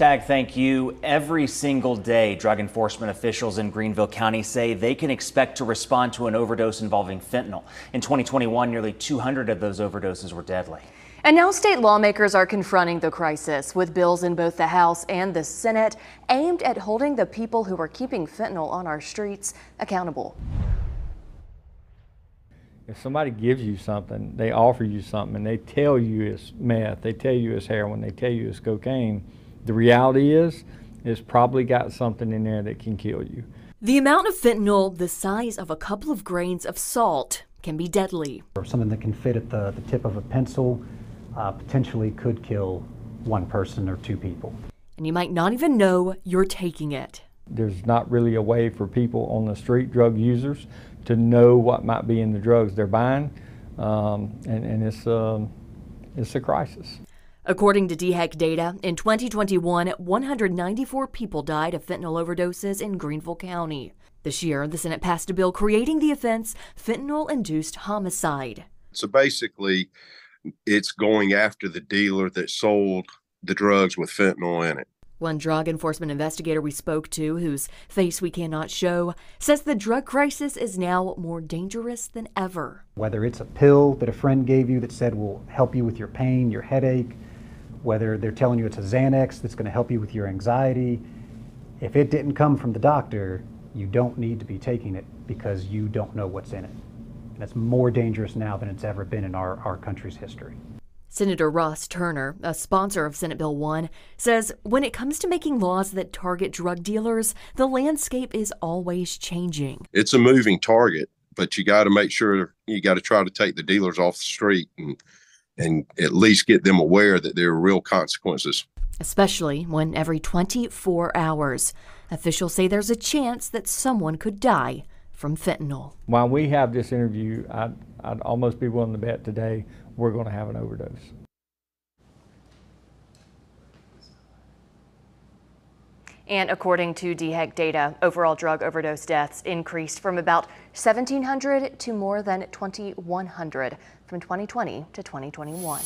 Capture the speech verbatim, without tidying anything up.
Tag, thank you. Every single day, drug enforcement officials in Greenville County say they can expect to respond to an overdose involving fentanyl. In twenty twenty-one, nearly two hundred of those overdoses were deadly. And now state lawmakers are confronting the crisis with bills in both the House and the Senate aimed at holding the people who are keeping fentanyl on our streets accountable. If somebody gives you something, they offer you something, and they tell you it's meth, they tell you it's heroin, they tell you it's cocaine, the reality is, it's probably got something in there that can kill you. The amount of fentanyl the size of a couple of grains of salt can be deadly. Or something that can fit at the, the tip of a pencil uh, potentially could kill one person or two people. And you might not even know you're taking it. There's not really a way for people on the street, drug users, to know what might be in the drugs they're buying, um, and, and it's, um, it's a crisis. According to D H E C data, in twenty twenty-one, one hundred ninety-four people died of fentanyl overdoses in Greenville County. This year, the Senate passed a bill creating the offense fentanyl-induced homicide. So basically, it's going after the dealer that sold the drugs with fentanyl in it. One drug enforcement investigator we spoke to, whose face we cannot show, says the drug crisis is now more dangerous than ever. Whether it's a pill that a friend gave you that said will help you with your pain, your headache, whether they're telling you it's a Xanax that's going to help you with your anxiety, if it didn't come from the doctor, you don't need to be taking it because you don't know what's in it. And it's more dangerous now than it's ever been in our, our country's history. Senator Ross Turner, a sponsor of Senate Bill one, says when it comes to making laws that target drug dealers, the landscape is always changing. It's a moving target, but you got to make sure you got to try to take the dealers off the street and and at least get them aware that there are real consequences. Especially when every twenty-four hours, officials say there's a chance that someone could die from fentanyl. While we have this interview, I'd, I'd almost be willing to bet today we're going to have an overdose. And according to D H E C data, overall drug overdose deaths increased from about seventeen hundred to more than twenty-one hundred from twenty twenty to twenty twenty-one.